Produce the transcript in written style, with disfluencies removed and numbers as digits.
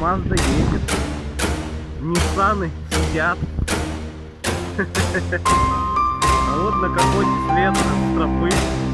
Мазда едет, Ниссаны сидят. А вот на какой-то след с тропы.